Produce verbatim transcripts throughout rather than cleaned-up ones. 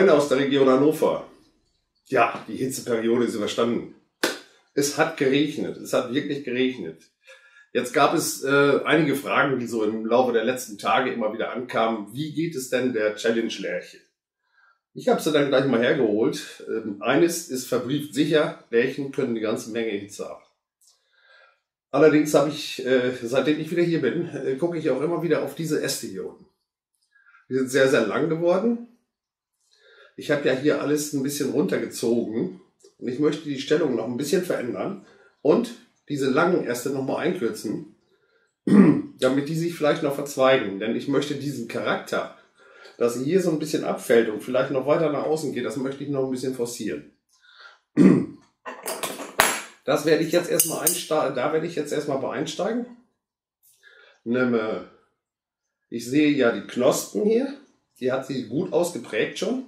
Freunde aus der Region Hannover. Ja, die Hitzeperiode ist überstanden. Es hat geregnet. Es hat wirklich geregnet. Jetzt gab es äh, einige Fragen, die so im Laufe der letzten Tage immer wieder ankamen. Wie geht es denn der Challenge Lärche? Ich habe sie dann gleich mal hergeholt. Ähm, eines ist verbrieft sicher, Lärchen können eine ganze Menge Hitze ab. Allerdings habe ich, äh, seitdem ich wieder hier bin, äh, gucke ich auch immer wieder auf diese Äste hier unten. Die sind sehr, sehr lang geworden. Ich habe ja hier alles ein bisschen runtergezogen und ich möchte die Stellung noch ein bisschen verändern und diese langen Äste nochmal einkürzen, damit die sich vielleicht noch verzweigen. Denn ich möchte diesen Charakter, dass sie hier so ein bisschen abfällt und vielleicht noch weiter nach außen geht, das möchte ich noch ein bisschen forcieren. Das werde ich jetzt erstmal einsteigen. Da werde ich jetzt erstmal bei einsteigen. Nehme, ich sehe ja die Knospen hier, die hat sie gut ausgeprägt schon.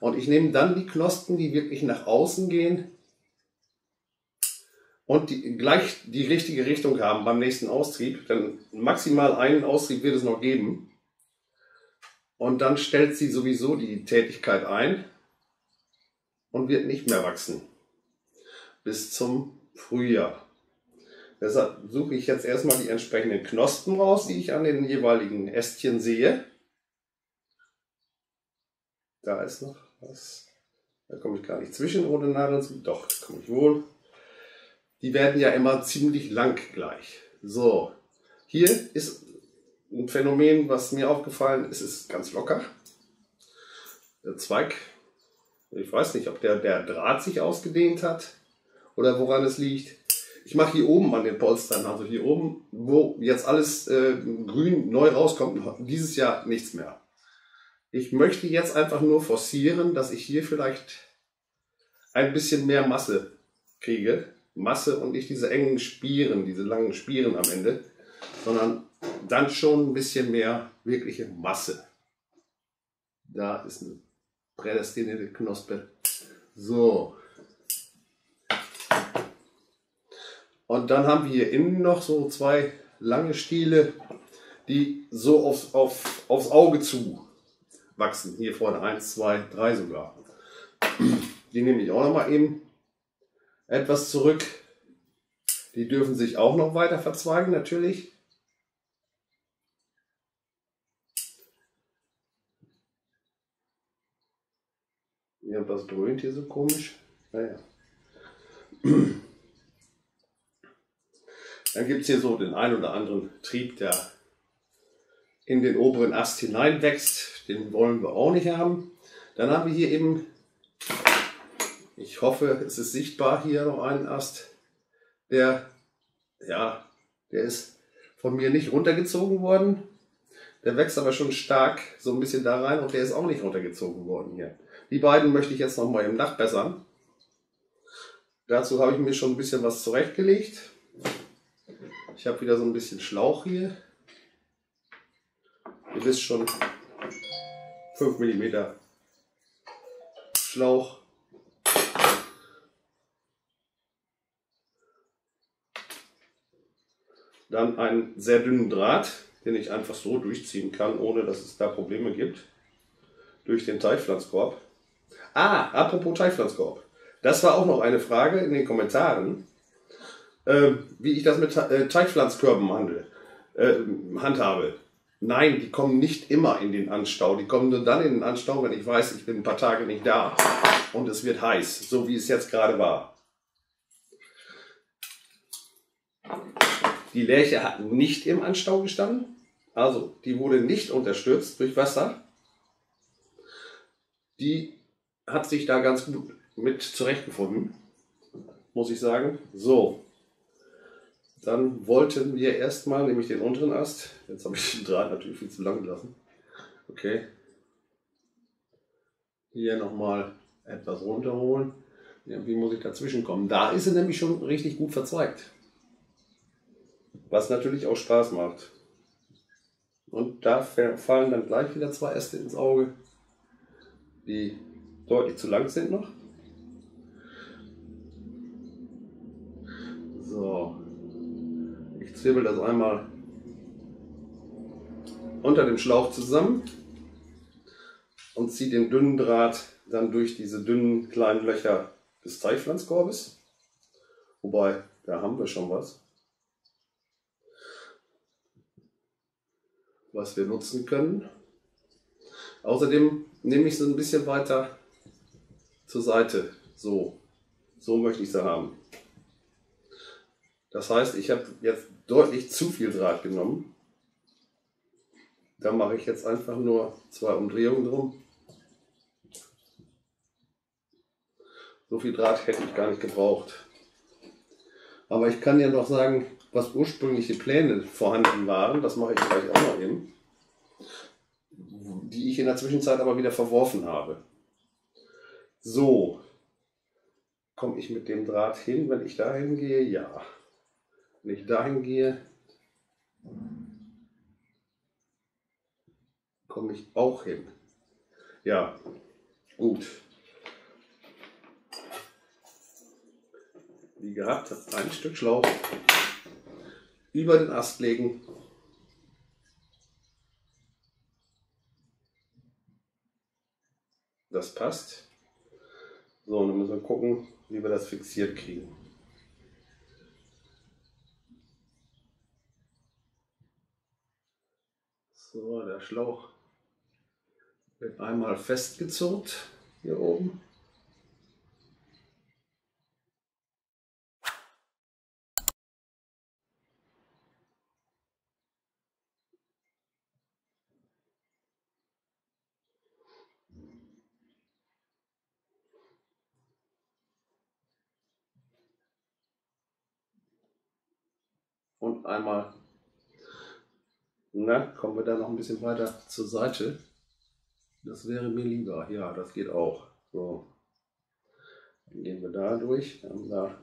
Und ich nehme dann die Knospen, die wirklich nach außen gehen und die gleich die richtige Richtung haben beim nächsten Austrieb. Denn maximal einen Austrieb wird es noch geben. Und dann stellt sie sowieso die Tätigkeit ein und wird nicht mehr wachsen bis zum Frühjahr. Deshalb suche ich jetzt erstmal die entsprechenden Knospen raus, die ich an den jeweiligen Ästchen sehe. Da ist noch was. Da komme ich gar nicht zwischen, ohne Nadeln. Doch, da komme ich wohl. Die werden ja immer ziemlich lang gleich. So, hier ist ein Phänomen, was mir aufgefallen ist, ist ganz locker. Der Zweig, ich weiß nicht, ob der, der Draht sich ausgedehnt hat oder woran es liegt. Ich mache hier oben an den Polstern, also hier oben, wo jetzt alles äh, grün neu rauskommt, dieses Jahr nichts mehr. Ich möchte jetzt einfach nur forcieren, dass ich hier vielleicht ein bisschen mehr Masse kriege. Masse und nicht diese engen Spieren, diese langen Spieren am Ende, sondern dann schon ein bisschen mehr wirkliche Masse. Da ist eine prädestinierte Knospe. So. Und dann haben wir hier innen noch so zwei lange Stiele, die so aufs, auf, aufs Auge zu wachsen. Hier vorne eins, zwei, drei sogar. Die nehme ich auch noch mal eben etwas zurück. Die dürfen sich auch noch weiter verzweigen natürlich. Irgendwas dröhnt hier so komisch. Naja. Dann gibt es hier so den einen oder anderen Trieb, der in den oberen Ast hineinwächst. Den wollen wir auch nicht haben. Dann haben wir hier eben, ich hoffe, es ist sichtbar, hier noch einen Ast, der, ja, der ist von mir nicht runtergezogen worden. Der wächst aber schon stark so ein bisschen da rein und der ist auch nicht runtergezogen worden hier. Die beiden möchte ich jetzt nochmal eben nachbessern. Dazu habe ich mir schon ein bisschen was zurechtgelegt. Ich habe wieder so ein bisschen Schlauch hier. Ihr wisst schon, fünf Millimeter Schlauch. Dann einen sehr dünnen Draht, den ich einfach so durchziehen kann, ohne dass es da Probleme gibt. Durch den Teichpflanzkorb. Ah, apropos Teichpflanzkorb. Das war auch noch eine Frage in den Kommentaren. Wie ich das mit Teichpflanzkörben handle, äh, handhabe. Nein, die kommen nicht immer in den Anstau. Die kommen nur dann in den Anstau, wenn ich weiß, ich bin ein paar Tage nicht da und es wird heiß, so wie es jetzt gerade war. Die Lärche hat nicht im Anstau gestanden, also die wurde nicht unterstützt durch Wasser. Die hat sich da ganz gut mit zurechtgefunden, muss ich sagen. So. Dann wollten wir erstmal, nämlich den unteren Ast, jetzt habe ich den Draht natürlich viel zu lang gelassen, okay, hier nochmal etwas runterholen, irgendwie muss ich dazwischen kommen, da ist er nämlich schon richtig gut verzweigt, was natürlich auch Spaß macht und da fallen dann gleich wieder zwei Äste ins Auge, die deutlich zu lang sind noch. So. Ich zwirbel das einmal unter dem Schlauch zusammen und zieht den dünnen Draht dann durch diese dünnen kleinen Löcher des Teichpflanzkorbes. Wobei, da haben wir schon was, was wir nutzen können. Außerdem nehme ich sie ein bisschen weiter zur Seite. So, so möchte ich sie haben. Das heißt, ich habe jetzt deutlich zu viel Draht genommen. Da mache ich jetzt einfach nur zwei Umdrehungen drum. So viel Draht hätte ich gar nicht gebraucht. Aber ich kann ja noch sagen, was ursprüngliche Pläne vorhanden waren, das mache ich gleich auch noch hin, die ich in der Zwischenzeit aber wieder verworfen habe. So, komme ich mit dem Draht hin, wenn ich dahin gehe? Ja. Wenn ich dahin gehe, komme ich auch hin. Ja, gut. Wie gehabt, ein Stück Schlauch über den Ast legen. Das passt. So, und dann müssen wir gucken, wie wir das fixiert kriegen. So, der Schlauch wird einmal festgezogen hier oben. Und einmal, na, kommen wir da noch ein bisschen weiter zur Seite. Das wäre mir lieber. Ja, das geht auch. So. Dann gehen wir da durch. Wir haben da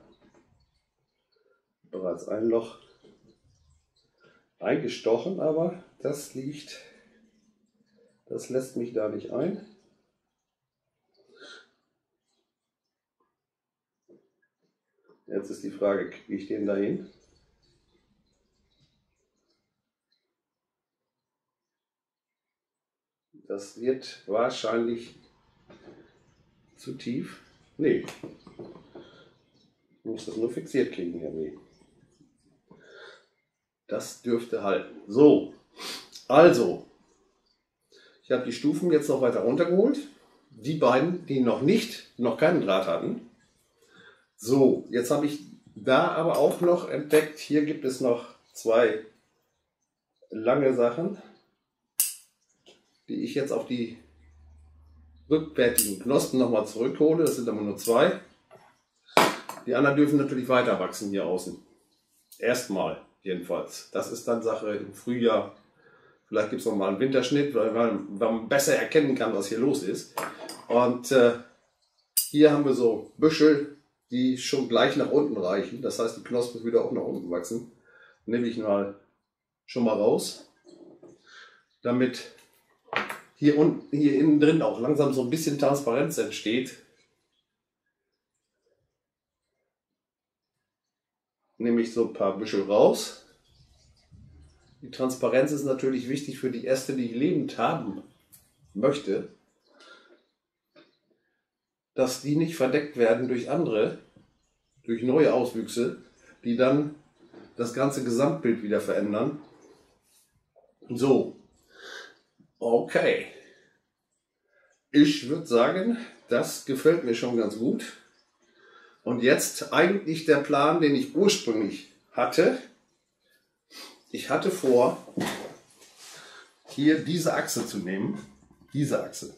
bereits ein Loch eingestochen, aber das liegt, das lässt mich da nicht ein. Jetzt ist die Frage, kriege ich den da hin? Das wird wahrscheinlich zu tief. Nee, ich muss das nur fixiert kriegen, irgendwie. Das dürfte halten. So, also, ich habe die Stufen jetzt noch weiter runtergeholt. Die beiden, die noch nicht, noch keinen Draht hatten. So, jetzt habe ich da aber auch noch entdeckt, hier gibt es noch zwei lange Sachen, die ich jetzt auf die rückwärtigen Knospen nochmal zurückhole. Das sind aber nur zwei. Die anderen dürfen natürlich weiter wachsen hier außen. Erstmal jedenfalls. Das ist dann Sache im Frühjahr. Vielleicht gibt es nochmal einen Winterschnitt, weil man, weil man besser erkennen kann, was hier los ist. Und äh, hier haben wir so Büschel, die schon gleich nach unten reichen. Das heißt, die Knospen wieder auch nach unten wachsen. Nehme ich mal schon mal raus, damit hier unten, hier innen drin auch langsam so ein bisschen Transparenz entsteht. Nehme ich so ein paar Büschel raus. Die Transparenz ist natürlich wichtig für die Äste, die ich lebend haben möchte, dass die nicht verdeckt werden durch andere, durch neue Auswüchse, die dann das ganze Gesamtbild wieder verändern. So. Okay, ich würde sagen, das gefällt mir schon ganz gut. Und jetzt eigentlich der Plan, den ich ursprünglich hatte. Ich hatte vor, hier diese Achse zu nehmen, diese Achse.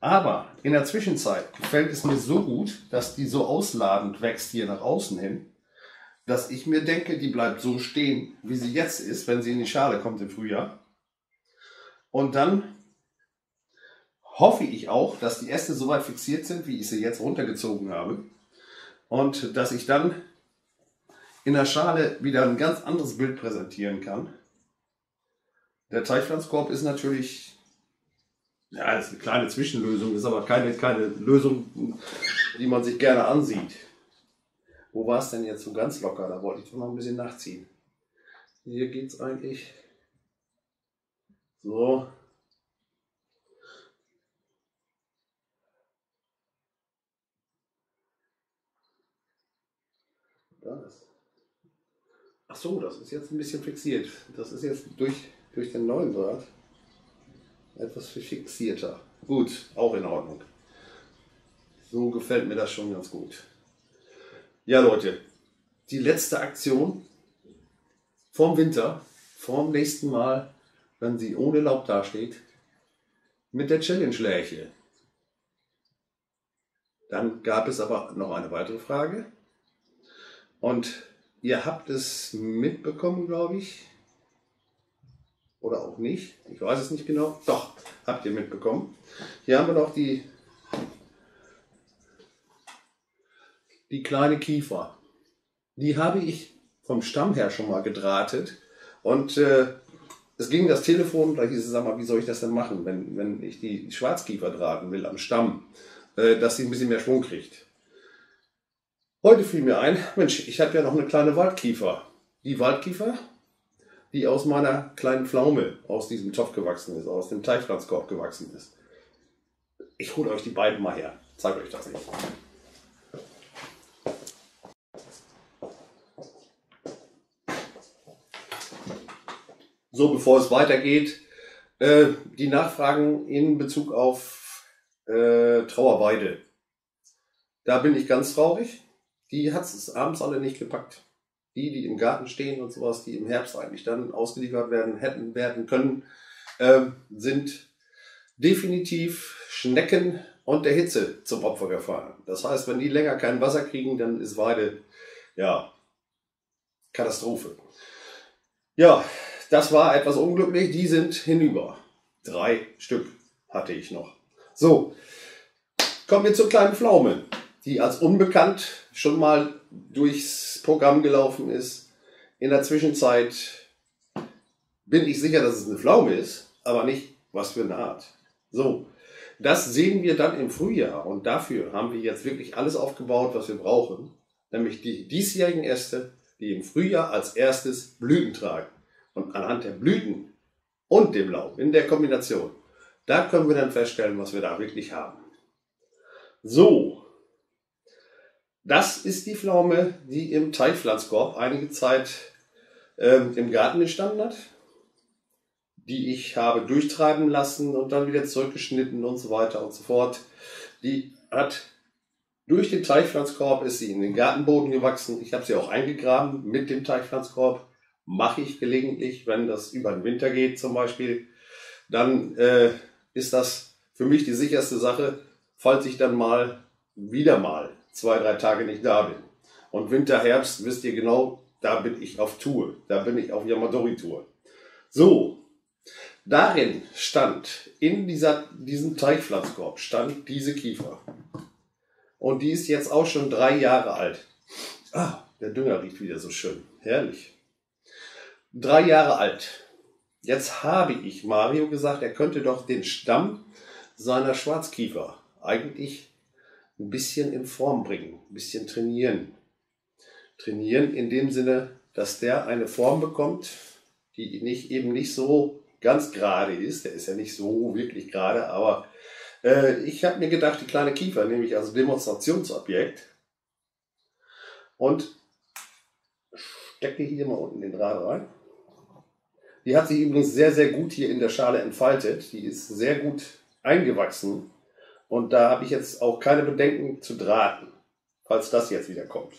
Aber in der Zwischenzeit gefällt es mir so gut, dass die so ausladend wächst hier nach außen hin, dass ich mir denke, die bleibt so stehen, wie sie jetzt ist, wenn sie in die Schale kommt im Frühjahr. Und dann hoffe ich auch, dass die Äste so weit fixiert sind, wie ich sie jetzt runtergezogen habe. Und dass ich dann in der Schale wieder ein ganz anderes Bild präsentieren kann. Der Teichpflanzkorb ist natürlich, ja, ist eine kleine Zwischenlösung, ist aber keine, keine Lösung, die man sich gerne ansieht. Wo war es denn jetzt so ganz locker? Da wollte ich doch noch ein bisschen nachziehen. Hier geht es eigentlich so oder? Das, ach so, das ist jetzt ein bisschen fixiert. Das ist jetzt durch, durch den neuen Draht etwas fixierter. Gut, auch in Ordnung. So gefällt mir das schon ganz gut. Ja Leute, die letzte Aktion vorm Winter, vorm nächsten Mal, wenn sie ohne Laub dasteht, mit der Challenge Lärche. Dann gab es aber noch eine weitere Frage. Und ihr habt es mitbekommen, glaube ich. Oder auch nicht. Ich weiß es nicht genau. Doch, habt ihr mitbekommen. Hier haben wir noch die, die kleine Kiefer. Die habe ich vom Stamm her schon mal gedrahtet. Und äh, es ging das Telefon, da hieß es, sag mal, wie soll ich das denn machen, wenn, wenn ich die Schwarzkiefer drahten will am Stamm, dass sie ein bisschen mehr Schwung kriegt. Heute fiel mir ein, Mensch, ich habe ja noch eine kleine Waldkiefer. Die Waldkiefer, die aus meiner kleinen Pflaume aus diesem Topf gewachsen ist, aus dem Teichpflanzkorb gewachsen ist. Ich hole euch die beiden mal her, zeige euch das nicht. So, bevor es weitergeht, die Nachfragen in Bezug auf Äh, Trauerweide. Da bin ich ganz traurig. Die hat es abends alle nicht gepackt. Die, die im Garten stehen und sowas, die im Herbst eigentlich dann ausgeliefert werden, hätten werden können, äh, sind definitiv Schnecken und der Hitze zum Opfer gefallen. Das heißt, wenn die länger kein Wasser kriegen, dann ist Weide, ja, Katastrophe. Ja, das war etwas unglücklich. Die sind hinüber. Drei Stück hatte ich noch. So, kommen wir zur kleinen Pflaume, die als unbekannt schon mal durchs Programm gelaufen ist. In der Zwischenzeit bin ich sicher, dass es eine Pflaume ist, aber nicht, was für eine Art. So, das sehen wir dann im Frühjahr und dafür haben wir jetzt wirklich alles aufgebaut, was wir brauchen. Nämlich die diesjährigen Äste, die im Frühjahr als erstes Blüten tragen. Und anhand der Blüten und dem Laub in der Kombination, da können wir dann feststellen, was wir da wirklich haben. So, das ist die Pflaume, die im Teichpflanzkorb einige Zeit ähm, im Garten gestanden hat, die ich habe durchtreiben lassen und dann wieder zurückgeschnitten und so weiter und so fort. Die hat durch den Teichpflanzkorb ist sie in den Gartenboden gewachsen. Ich habe sie auch eingegraben mit dem Teichpflanzkorb. Mache ich gelegentlich, wenn das über den Winter geht zum Beispiel. Dann äh, ist das für mich die sicherste Sache, falls ich dann mal wieder mal zwei, drei Tage nicht da bin. Und Winter, Herbst, wisst ihr genau, da bin ich auf Tour. Da bin ich auf Yamadori-Tour. So, darin stand, in dieser, diesem Teichpflanzkorb stand diese Kiefer. Und die ist jetzt auch schon drei Jahre alt. Ah, der Dünger riecht wieder so schön. Herrlich. Drei Jahre alt. Jetzt habe ich Mario gesagt, er könnte doch den Stamm seiner Schwarzkiefer eigentlich ein bisschen in Form bringen, ein bisschen trainieren. Trainieren in dem Sinne, dass der eine Form bekommt, die nicht, eben nicht so ganz gerade ist. Der ist ja nicht so wirklich gerade, aber äh, ich habe mir gedacht, die kleine Kiefer nehme ich als Demonstrationsobjekt und stecke hier mal unten den Draht rein. Die hat sich übrigens sehr, sehr gut hier in der Schale entfaltet. Die ist sehr gut eingewachsen. Und da habe ich jetzt auch keine Bedenken zu drahten, falls das jetzt wieder kommt.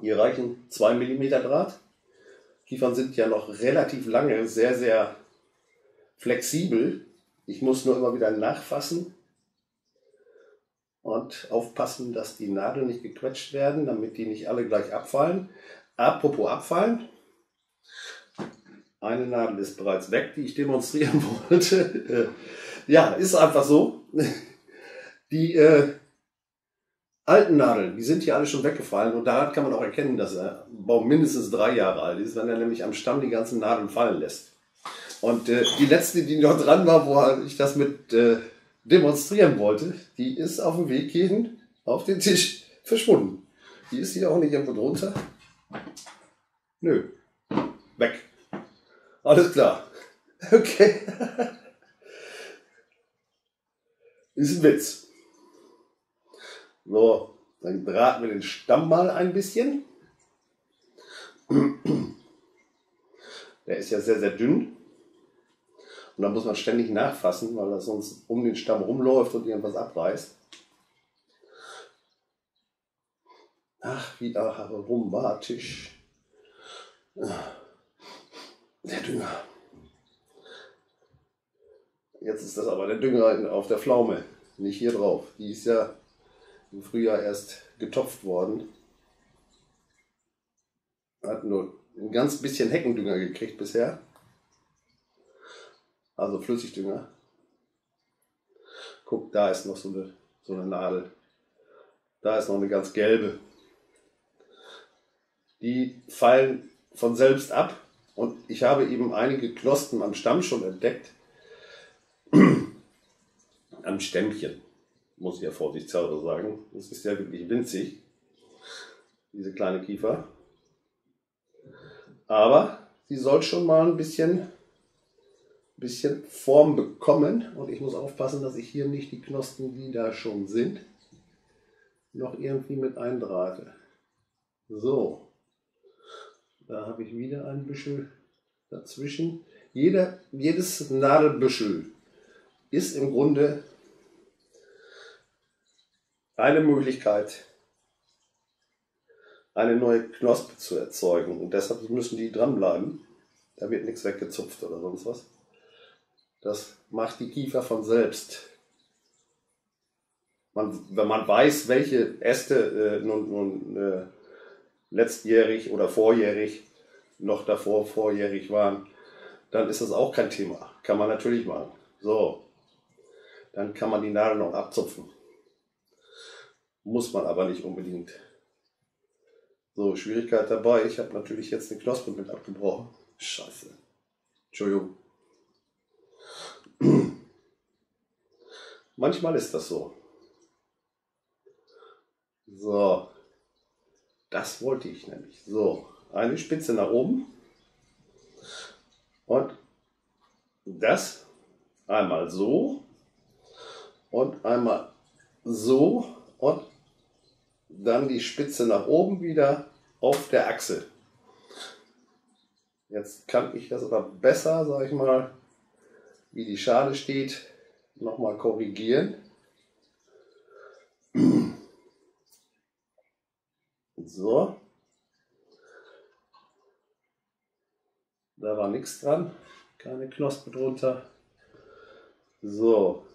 Hier reichen zwei Millimeter Draht. Kiefern sind ja noch relativ lange, sehr, sehr flexibel. Ich muss nur immer wieder nachfassen und aufpassen, dass die Nadeln nicht gequetscht werden, damit die nicht alle gleich abfallen. Apropos abfallen, eine Nadel ist bereits weg, die ich demonstrieren wollte. Ja, ist einfach so. Die äh, alten Nadeln, die sind hier alle schon weggefallen und daran kann man auch erkennen, dass der Baum mindestens drei Jahre alt ist, wenn er nämlich am Stamm die ganzen Nadeln fallen lässt. Und äh, die letzte, die noch dran war, wo ich das mit äh, demonstrieren wollte, die ist auf dem Weg hierhin auf den Tisch verschwunden. Die ist hier auch nicht irgendwo drunter. Nö. Weg. Alles klar. Okay. Ist ein Witz. So, Dann braten wir den Stamm mal ein bisschen. Der ist ja sehr, sehr dünn. Und da muss man ständig nachfassen, weil das sonst um den Stamm rumläuft und irgendwas abreißt. Ach, wie aromatisch. Der Dünger. Jetzt ist das aber der Dünger auf der Pflaume, nicht hier drauf. Die ist ja im Frühjahr erst getopft worden. Hat nur ein ganz bisschen Heckendünger gekriegt bisher. Also Flüssigdünger. Guck, da ist noch so eine, so eine Nadel. Da ist noch eine ganz gelbe. Die fallen von selbst ab. Und ich habe eben einige Knospen am Stamm schon entdeckt. Am Stämmchen, muss ich ja vorsichtshalber sagen. Das ist ja wirklich winzig, diese kleine Kiefer. Aber sie soll schon mal ein bisschen, bisschen Form bekommen. Und ich muss aufpassen, dass ich hier nicht die Knospen, die da schon sind, noch irgendwie mit eindrahte. So, da habe ich wieder ein Büschel dazwischen. Jeder, jedes Nadelbüschel ist im Grunde eine Möglichkeit, eine neue Knospe zu erzeugen. Und deshalb müssen die dranbleiben. Da wird nichts weggezupft oder sonst was. Das macht die Kiefer von selbst. Man, wenn man weiß, welche Äste äh, nun, nun äh, letztjährig oder vorjährig, noch davor vorjährig waren, dann ist das auch kein Thema. Kann man natürlich machen. So, dann kann man die Nadel noch abzupfen. Muss man aber nicht unbedingt. So, Schwierigkeit dabei. Ich habe natürlich jetzt eine Knospe mit abgebrochen. Scheiße. Entschuldigung. Manchmal ist das so. So. Das wollte ich nämlich. So, eine Spitze nach oben. Und das einmal so. Und einmal so. Und dann die Spitze nach oben wieder auf der Achse. Jetzt kann ich das aber besser, sage ich mal, wie die Schale steht, nochmal korrigieren. So. Da war nichts dran. Keine Knospe drunter. So.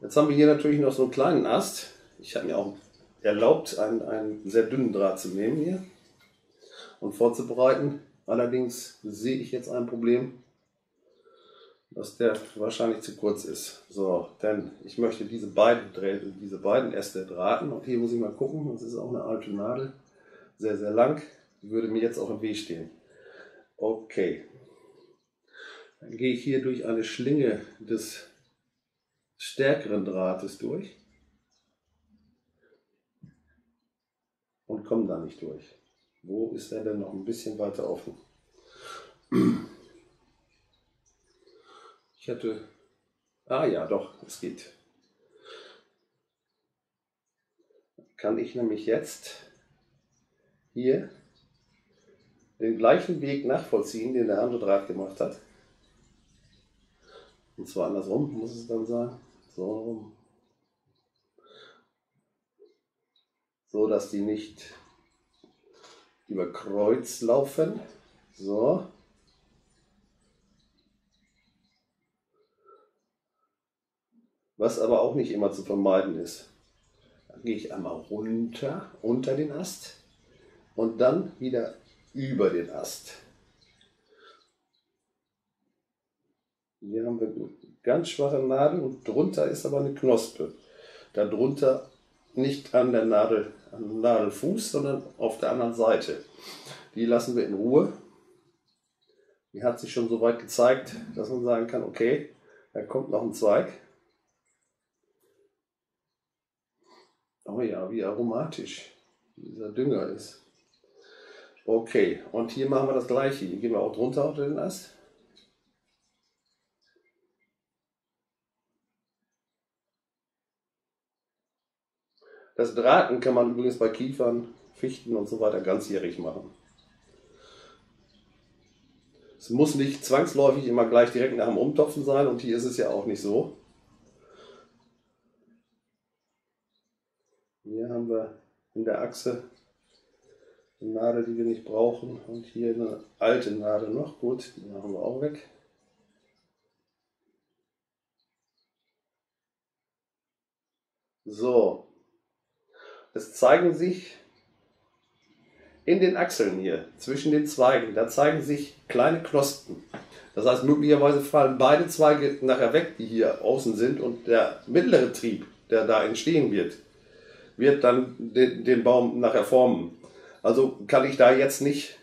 Jetzt haben wir hier natürlich noch so einen kleinen Ast. Ich habe mir auch erlaubt, einen, einen sehr dünnen Draht zu nehmen hier und vorzubereiten. Allerdings sehe ich jetzt ein Problem, dass der wahrscheinlich zu kurz ist. So, denn ich möchte diese beiden, diese beiden Äste drahten. Und hier muss ich mal gucken, das ist auch eine alte Nadel, sehr, sehr lang. Die würde mir jetzt auch im Weg stehen. Okay. Dann gehe ich hier durch eine Schlinge des stärkeren Drahtes durch. Und kommen da nicht durch. Wo ist er denn noch ein bisschen weiter offen? Ich hatte... Ah ja, doch, es geht. Kann ich nämlich jetzt hier den gleichen Weg nachvollziehen, den der andere Draht gemacht hat. Und zwar andersrum, muss es dann sein. So rum. So, dass die nicht über Kreuz laufen. So. Was aber auch nicht immer zu vermeiden ist. Dann gehe ich einmal runter, unter den Ast und dann wieder über den Ast. Hier haben wir eine ganz schwache Nadel und drunter ist aber eine Knospe. Darunter nicht an der Nadel, an dem Nadelfuß, sondern auf der anderen Seite. Die lassen wir in Ruhe. Die hat sich schon so weit gezeigt, dass man sagen kann, okay, da kommt noch ein Zweig. Oh ja, wie aromatisch dieser Dünger ist. Okay, und hier machen wir das Gleiche. Hier gehen wir auch drunter unter den Ast. Das Drahten kann man übrigens bei Kiefern, Fichten und so weiter ganzjährig machen. Es muss nicht zwangsläufig immer gleich direkt nach dem Umtopfen sein und hier ist es ja auch nicht so. Hier haben wir in der Achse eine Nadel, die wir nicht brauchen, und hier eine alte Nadel noch. Gut, die machen wir auch weg. So, es zeigen sich in den Achseln hier, zwischen den Zweigen, da zeigen sich kleine Knospen. Das heißt, möglicherweise fallen beide Zweige nachher weg, die hier außen sind, und der mittlere Trieb, der da entstehen wird, wird dann den, den Baum nachher formen. Also kann ich da jetzt nicht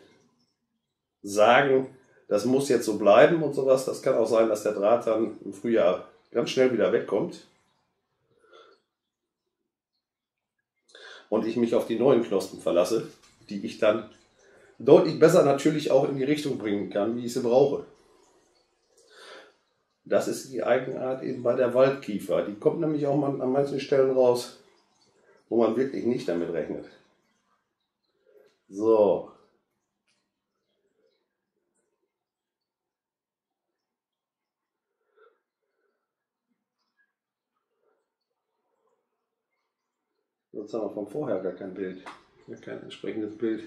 sagen, das muss jetzt so bleiben und sowas. Das kann auch sein, dass der Draht dann im Frühjahr ganz schnell wieder wegkommt und ich mich auf die neuen Knospen verlasse, die ich dann deutlich besser natürlich auch in die Richtung bringen kann, wie ich sie brauche. Das ist die Eigenart eben bei der Waldkiefer. Die kommt nämlich auch mal an manchen Stellen raus, wo man wirklich nicht damit rechnet. So. Sonst haben wir von vorher gar kein Bild, kein entsprechendes Bild.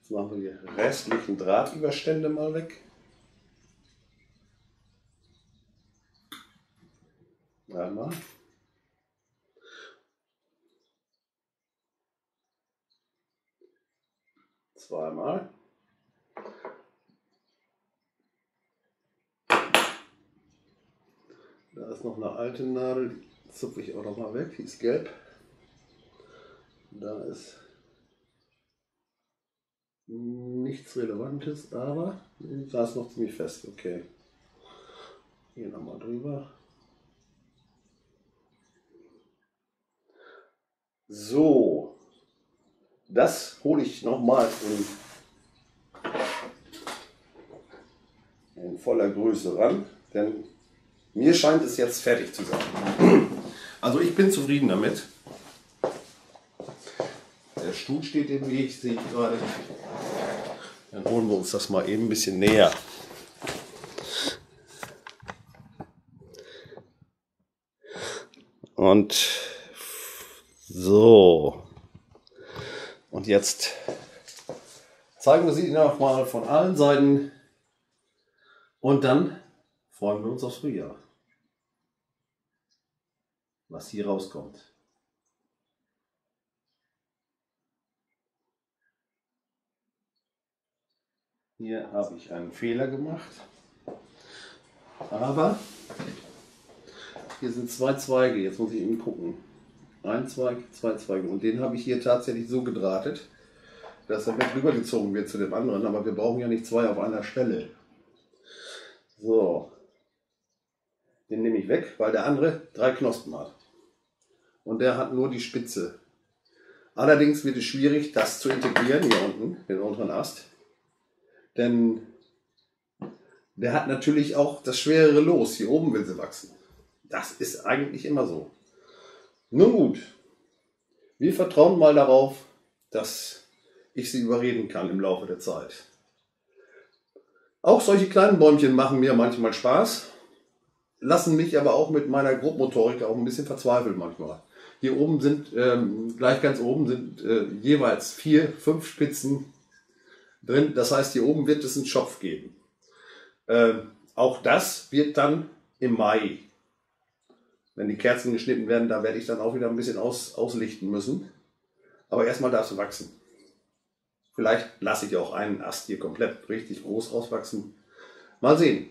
Jetzt machen wir die restlichen Drahtüberstände mal weg. Einmal. Zweimal. Da ist noch eine alte Nadel, die zupfe ich auch noch mal weg, die ist gelb. Da ist nichts Relevantes, aber da ist noch ziemlich fest, okay. Hier nochmal drüber. So. Das hole ich nochmal in, in voller Größe ran, denn mir scheint es jetzt fertig zu sein. Also ich bin zufrieden damit. Der Stuhl steht im Weg, sehe ich gerade. Dann holen wir uns das mal eben ein bisschen näher. Und so. Und jetzt zeigen wir sie nochmal von allen Seiten und dann freuen wir uns aufs Frühjahr, was hier rauskommt. Hier habe ich einen Fehler gemacht, aber hier sind zwei Zweige, jetzt muss ich eben gucken. Ein Zweig, zwei Zweige, und den habe ich hier tatsächlich so gedrahtet, dass er mit rübergezogen wird zu dem anderen, aber wir brauchen ja nicht zwei auf einer Stelle. So, den nehme ich weg, weil der andere drei Knospen hat und der hat nur die Spitze. Allerdings wird es schwierig, das zu integrieren hier unten, den unteren Ast, denn der hat natürlich auch das schwerere Los, hier oben will sie wachsen. Das ist eigentlich immer so. Nun gut, wir vertrauen mal darauf, dass ich sie überreden kann im Laufe der Zeit. Auch solche kleinen Bäumchen machen mir manchmal Spaß, lassen mich aber auch mit meiner Grobmotorik auch ein bisschen verzweifeln manchmal. Hier oben sind, ähm, gleich ganz oben sind äh, jeweils vier, fünf Spitzen drin. Das heißt, hier oben wird es einen Schopf geben. Ähm, auch das wird dann im Mai. Wenn die Kerzen geschnitten werden, da werde ich dann auch wieder ein bisschen aus, auslichten müssen. Aber erstmal darf sie wachsen. Vielleicht lasse ich auch einen Ast hier komplett richtig groß rauswachsen. Mal sehen.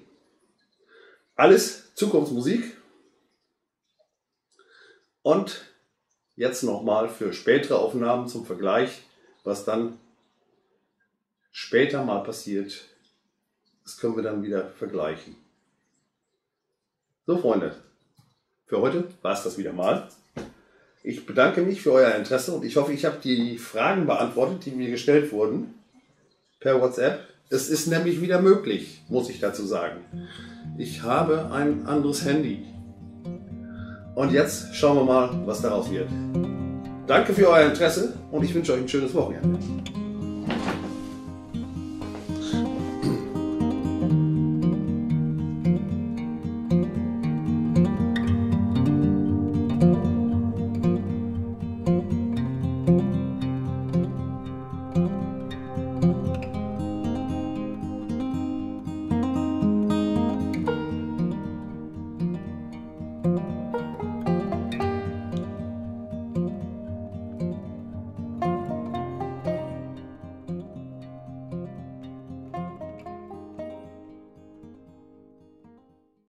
Alles Zukunftsmusik. Und jetzt nochmal für spätere Aufnahmen zum Vergleich, was dann später mal passiert. Das können wir dann wieder vergleichen. So, Freunde. Für heute war es das wieder mal. Ich bedanke mich für euer Interesse und ich hoffe, ich habe die Fragen beantwortet, die mir gestellt wurden per WhatsApp. Es ist nämlich wieder möglich, muss ich dazu sagen. Ich habe ein anderes Handy Und jetzt schauen wir mal, was daraus wird. Danke für euer Interesse und ich wünsche euch ein schönes Wochenende.